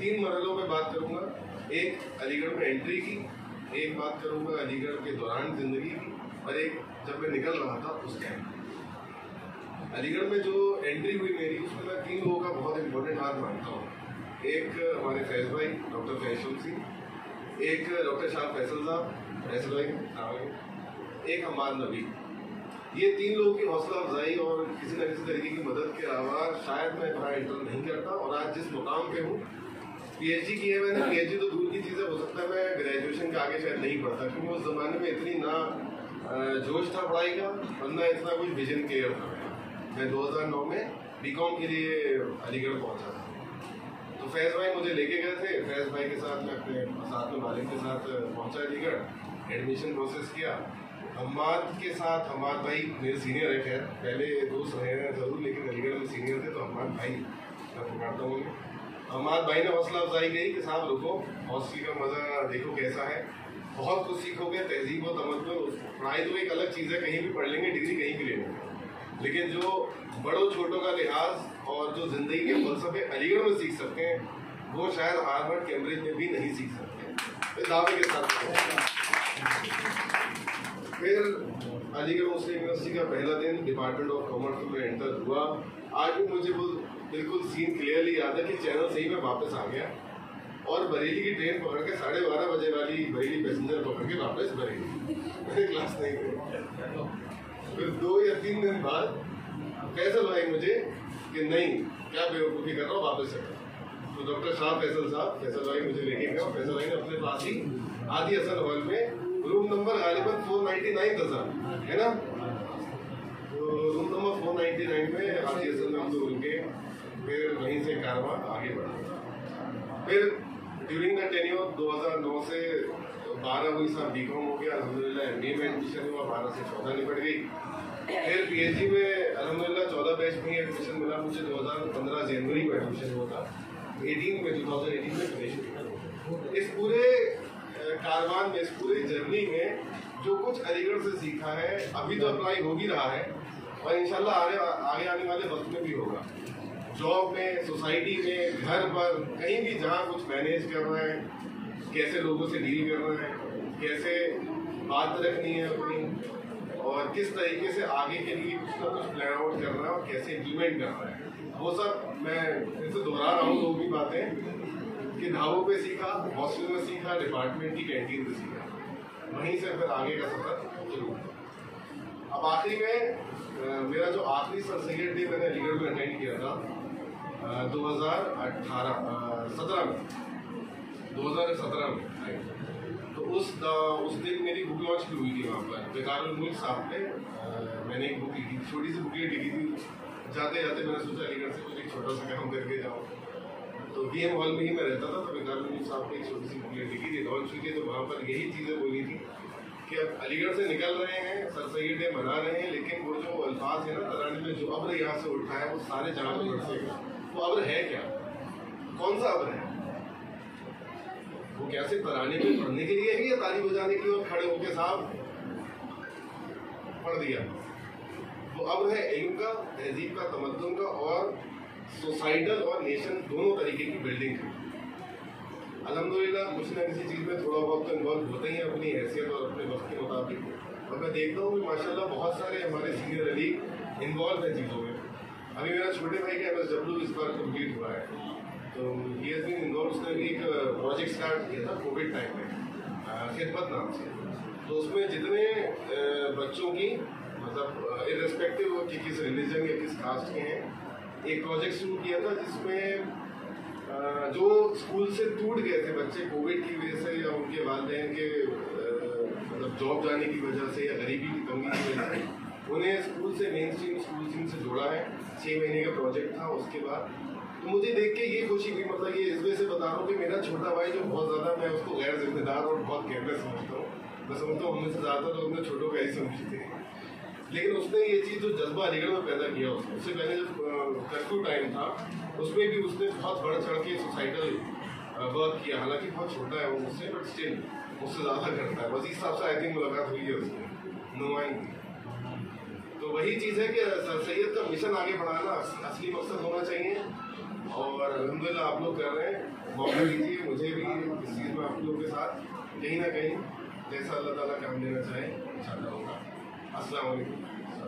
तीन मरलों पर बात करूँगा, एक अलीगढ़ में एंट्री की, एक बात करूँगा अलीगढ़ के दौरान ज़िंदगी की, और एक जब मैं निकल रहा था उस टाइम। अलीगढ़ में जो एंट्री हुई मेरी, उसमें मैं तीन लोगों का बहुत इम्पोर्टेंट हाथ मानता हूँ। एक हमारे फैज़ भाई डॉक्टर फैसल सिंह, एक डॉक्टर शाह फैसल साहब फैसल भाई, एक अम्माद नबी। ये तीन लोगों की हौसला अफजाई और किसी न किसी तरीके की मदद के अलावा शायद मैं वहाँ एंटर नहीं करता, और आज जिस मुकाम पे हूँ। पीएचडी की है मैंने, पीएचडी तो दूर की चीज़ है, हो सकता है मैं ग्रेजुएशन के आगे शायद नहीं पढ़ता, क्योंकि उस ज़माने में इतनी ना जोश था पढ़ाई का और ना इतना कुछ विजन क्लियर था। मैं 2009 में B.Com के लिए अलीगढ़ पहुँचा था, तो फैज़ भाई मुझे लेके गए थे। फैज़ भाई के साथ मैं अपने साथ में वालिद के साथ पहुँचा अलीगढ़, एडमिशन प्रोसेस किया। अम्माद के साथ अम्माद भाई मेरे सीनियर है, खैर पहले दोस्त रहे हैं ज़रूर, लेकिन अलीगढ़ में सीनियर थे, तो अम्माद भाई मैं पकड़ता हूँ। अम्माद भाई ने हौसला अफजाई करी कि साहब रुको, हॉस्टल का मज़ा देखो कैसा है, बहुत कुछ सीखोगे, तहजीब व तमद्दुन। पढ़ाई तो एक अलग चीज़ है, कहीं भी पढ़ लेंगे, डिग्री कहीं भी ले लेंगे, लेकिन जो बड़ों छोटों का लिहाज और जो ज़िंदगी के फलसफे अलीगढ़ में सीख सकते हैं, वो शायद हार्वर्ड कैम्ब्रिज में भी नहीं सीख सकते। दावे के साथ फिर अलीगढ़ मुस्लिम यूनिवर्सिटी का पहला दिन डिपार्टमेंट ऑफ कॉमर्स में एंटर हुआ। आज भी मुझे वो बिल्कुल सीन क्लियरली याद है कि चैनल से ही मैं वापस आ गया और बरेली की ट्रेन पकड़ के 12:30 बजे वाली बरेली पैसेंजर पकड़ के वापस बरेली, मैंने क्लास नहीं किया। फिर 2 या 3 दिन बाद फैसल भाई मुझे कि नहीं क्या बेवकूफ़ी कर रहा हूँ, वापस चल। तो डॉक्टर शाह फैसल साहब फैसल भाई मुझे लेके गया, फैसल भाई ने अपने पास ही आदि असल हॉल में रूम नंबर गालिबन 499 था सर, है ना, तो रूम नंबर 499 में आदि असल में हम लोग रुके। फिर वहीं से कारवा आगे बढ़ा। फिर ड्यूरिंग द टेन्योर 2009 से 12 हुई साहब B.Com हो गया अल्हम्दुलिल्लाह, MBA में एडमिशन हुआ, 12 से 14 निपट गई। फिर PhD में अल्हम्दुलिल्लाह 14 बैच में ही एडमिशन मिला मुझे, 2015 जनवरी को एडमिशन हुआ था, 2018 में फिनिश हुआ। इस पूरे कारवान में, इस पूरी जर्नी में जो कुछ अलीगढ़ से सीखा है, अभी तो अप्लाई हो भी रहा है और इंशाल्लाह आगे आने वाले वक्त में भी होगा। जॉब में, सोसाइटी में, घर पर, कहीं भी जहाँ कुछ मैनेज करना है, कैसे लोगों से डील करना है, कैसे बात रखनी है अपनी, और किस तरीके से आगे के लिए कुछ ना कुछ प्लान आउट करना है और कैसे इम्प्लीमेंट करना है, वो सब मैं फिर से दोहरा रहा हूँ। वो भी बातें कि ढाबों पे सीखा, हॉस्टल में सीखा, डिपार्टमेंट की कैंटीन में सीखा, वहीं से फिर आगे का सफर शुरू। अब आखिरी में मेरा जो आखिरी सर सैयद डे मैंने अलीगढ़ में अटेंड किया था 2017 में, तो उस दिन मेरी बुक लॉन्च भी हुई थी वहाँ पर बेकारुल मुल्क साहब ने। मैंने एक बुक लिखी, छोटी सी बुकलेट लिखी थी। जाते जाते मैंने सोचा अलीगढ़ से कुछ एक छोटा सा काम करके जाऊँ, तो BM हॉल में ही मैं रहता था, तो बेकार साहब ने एक छोटी सी बुकलेट लिखी थी, लॉन्च हुई थी, तो वहाँ पर यही चीज़ें बोली थी कि अब अलीगढ़ से निकल रहे हैं, सर सैयद डे मना रहे हैं, लेकिन वो जो अल्फाज है ना तराने में, जो अब्र यहाँ से उठा है वो सारे जहाँ पर बरसेगा, वो अब्र है क्या, कौन सा अब्र है, वो कैसे तराने में पढ़ने के लिए है या ताली बजाने के लिए, और खड़े होके साहब पढ़ दिया। वो अब्र है इल्म का, तहजीब का, तमद्दुन का, और सोसाइटल और नेशन दोनों तरीके की बिल्डिंग है। अल्हम्दुलिल्लाह कुछ ना किसी चीज़ में थोड़ा बहुत तो इन्वॉल्व होते ही अपनी हैसियत और अपने वक्त के मुताबिक, और मैं देखता हूँ कि माशाल्लाह बहुत सारे हमारे सीनियर अली इन्वॉल्व हैं चीज़ों में। अभी मेरा छोटे भाई का M.S.W इस बार कम्प्लीट हुआ है, तो ये इन्वॉल्व, उसने भी एक प्रोजेक्ट स्टार्ट किया था कोविड टाइम में, खिदमत नाम से, तो उसमें जितने बच्चों की मतलब इररिस्पेक्टिव कि किस रिलीजन या किस कास्ट के हैं, एक प्रोजेक्ट शुरू किया था जिसमें जो स्कूल से टूट गए थे बच्चे कोविड की वजह से या उनके वालिदैन के मतलब जॉब जाने की वजह से या गरीबी की कमी की वजह से, उन्हें स्कूल से मेन स्ट्रीम स्कूलिंग से जोड़ा है। 6 महीने का प्रोजेक्ट था। उसके बाद तो मुझे देख के ये खुशी हुई, मतलब ये इस वजह से बता रहा हूँ कि मेरा छोटा भाई जो बहुत ज़्यादा, मैं उसको गैर जिम्मेदार और बहुत केयरलेस समझता हूँ, मैं समझता हूँ उनमें से ज़्यादातर लोग अपने छोटों का ही समझते हैं, लेकिन उसने ये चीज़ जो जज्बा अलीगढ़ में पैदा किया, उससे पहले जब कर्फ्यू टाइम था उसमें भी उसने बहुत बढ़ चढ़ के सोसाइटल वर्क किया। हालांकि बहुत छोटा है वो मुझसे, बट स्टिल मुझसे ज़्यादा करता है। वजीर साहब से आई थिंक मुलाकात हुई है उसकी, नुमाइंद। तो वही चीज़ है कि सर सैयद का मिशन आगे बढ़ाना असली मकसद होना चाहिए, और अलहमदुलिल्लाह आप लोग कर रहे हैं, मौका दीजिए मुझे भी इस चीज़ में आप लोगों के साथ कहीं ना कहीं जैसा अल्लाह ताला काम देना चाहे इंशाअल्लाह होगा। अस्सलाम वालेकुम।